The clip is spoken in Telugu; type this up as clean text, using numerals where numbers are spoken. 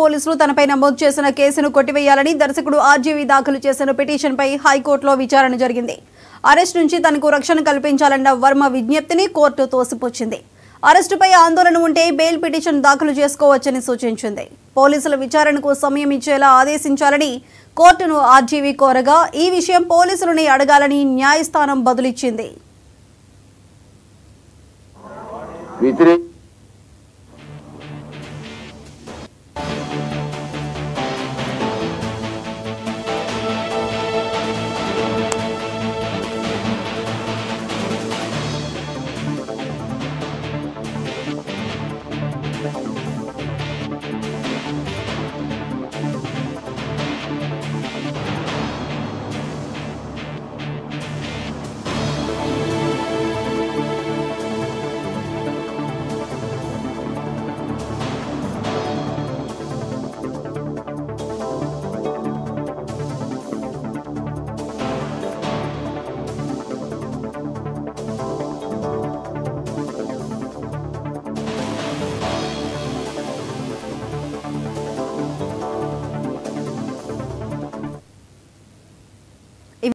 పోలీసులు తనపై నమోదు చేసిన కేసును కొట్టివేయాలని దర్శకుడు ఆర్జీవి దాఖలు చేసిన పిటిషన్పై హైకోర్టులో విచారణ జరిగింది. అరెస్ట్ నుంచి తనకు రక్షణ కల్పించాలన్న వర్మ విజ్ఞప్తిని కోర్టు తోసిపుచ్చింది. అరెస్టుపై ఆందోళన ఉంటే బెయిల్ పిటిషన్ దాఖలు చేసుకోవచ్చని సూచించింది. పోలీసుల విచారణకు సమయం ఇచ్చేలా ఆదేశించాలని కోర్టును ఆర్జీవి కోరగా ఈ విషయం పోలీసులని అడగాలని న్యాయస్థానం బదులిచ్చింది.